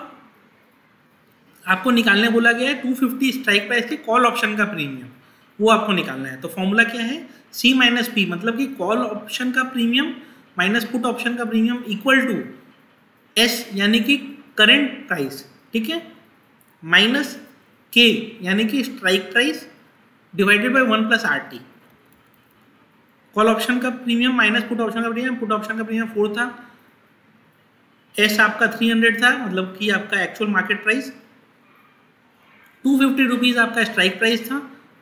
आपको निकालने बोला गया है 250 स्ट्राइक प्राइस के कॉल ऑप्शन का प्रीमियम, वो आपको निकालना है। तो फॉर्मूला क्या है, C - P, मतलब कि कॉल ऑप्शन का प्रीमियम माइनस पुट ऑप्शन का प्रीमियम इक्वल टू S यानी कि करेंट प्राइस, ठीक है, माइनस K यानी कि strike price divided by 1 + RT। Call option का प्रीमियम माइनस पुट ऑप्शन का प्रीमियम, पुट ऑप्शन का प्रीमियम 4 था, S आपका 300 था, मतलब कि आपका एक्चुअल मार्केट प्राइस, 250 रुपीज़ आपका स्ट्राइक प्राइस था,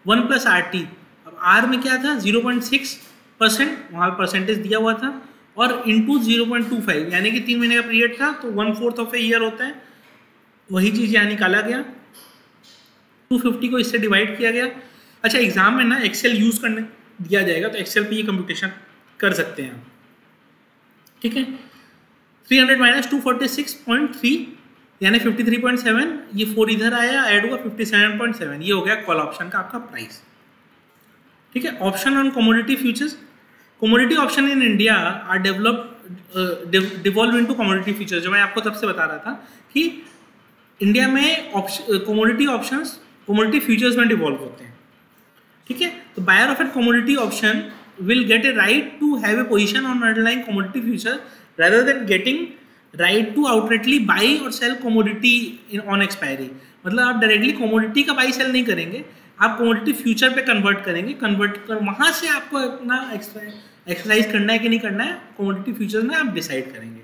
1 + RT। अब R में क्या था, 0.6%, वहाँ परसेंटेज दिया हुआ था, और इंटू 0.25 यानी कि 3 महीने का पीरियड था तो 1/4 ऑफ ए ईयर होता है, वही चीज़ यहाँ निकाला गया। 250 को इससे डिवाइड किया गया। अच्छा, एग्जाम में ना एक्सेल यूज़ करने दिया जाएगा तो एक्सेल पे ये कंप्यूटेशन कर सकते हैं आप। ठीक है, 300 माइनस 246.3 यानी 53.7, ये 4 इधर आया ऐड हुआ 57.7, ये हो गया कॉल ऑप्शन का आपका प्राइस। ठीक है, option on commodity futures, commodity option in India are devolve into commodity futures. जो मैं आपको तब से बता रहा था कि इंडिया में कमोडिटी ऑप्शंस कमोडिटी फ्यूचर्स में डिवॉल्व होते हैं। ठीक है, तो buyer of a commodity option will get a right to have a position on underlying commodity future rather than getting right to outrightly buy और सेल कमोडिटी ऑन एक्सपायरी। मतलब आप डायरेक्टली कमोडिटी का बाई सेल नहीं करेंगे, आप कमोडिटी फ्यूचर पे कन्वर्ट करेंगे, कन्वर्ट कर वहाँ से आपको अपना एक्सरसाइज करना है कि नहीं करना है कमोडिटी फ्यूचर में आप डिसाइड करेंगे।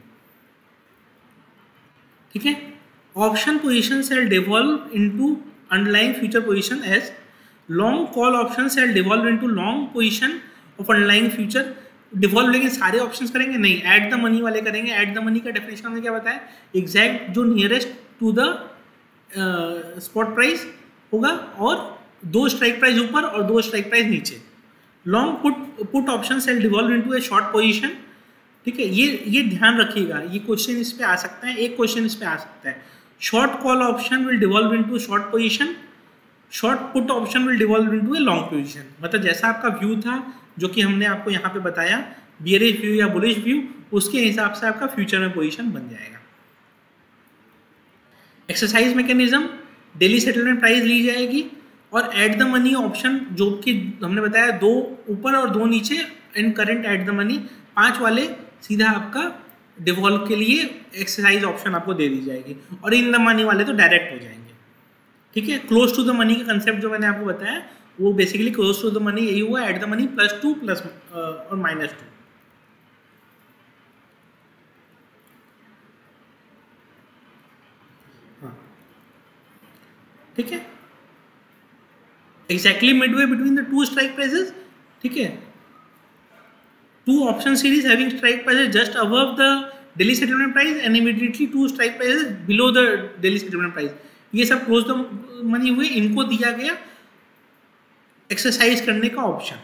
ठीक है, option position cell devolve into underlying future position as long call option cell devolve into long position of underlying future. Devolve लेकिन सारे ऑप्शंस करेंगे नहीं, एट द मनी वाले करेंगे। एट द मनी का डेफिनेशन हमने क्या बताया, एग्जैक्ट जो nearest to the spot price होगा, और 2 स्ट्राइक प्राइस ऊपर और 2 स्ट्राइक प्राइस नीचे। Long put option cell devolve into a short position. ठीक है, ये ध्यान रखिएगा, ये क्वेश्चन इस पर आ सकता है, एक क्वेश्चन इस पर आ सकता है। Short call option will devolve into short position, short put option will devolve into a long position. मतलब जैसा आपका व्यू था जो कि हमने आपको यहाँ पे बताया बियरिश व्यू या बुलिश व्यू, उसके हिसाब से आपका फ्यूचर में पोजीशन बन जाएगा। Exercise mechanism, daily settlement price ली जाएगी और एट द मनी ऑप्शन जो कि हमने बताया 2 ऊपर और 2 नीचे and current at the money, 5 वाले सीधा आपका डिवॉल्व के लिए एक्सरसाइज ऑप्शन आपको दे दी जाएगी और इन द मनी वाले तो डायरेक्ट हो जाएंगे। ठीक है, क्लोज टू द मनी का कंसेप्ट जो मैंने आपको बताया वो basically close to the money यही हुआ, एट द मनी +2 प्लस और -2। ठीक है, exactly midway between the 2 strike prices. ठीक है, 2 option series having strike prices just above the daily settlement price and immediately 2 strike prices below the daily settlement price, ये सब क्लोज द मनी हुए, इनको दिया गया एक्सरसाइज करने का ऑप्शन।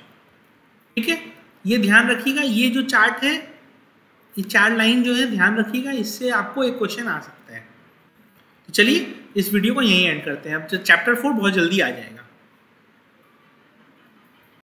ठीक है, ये ध्यान रखिएगा, ये जो चार्ट है, ये 4 लाइन जो है ध्यान रखिएगा, इससे आपको एक क्वेश्चन आ सकता है। तो चलिए इस वीडियो को यहीं एंड करते हैं, अब चैप्टर 4 बहुत जल्दी आ जाएगा।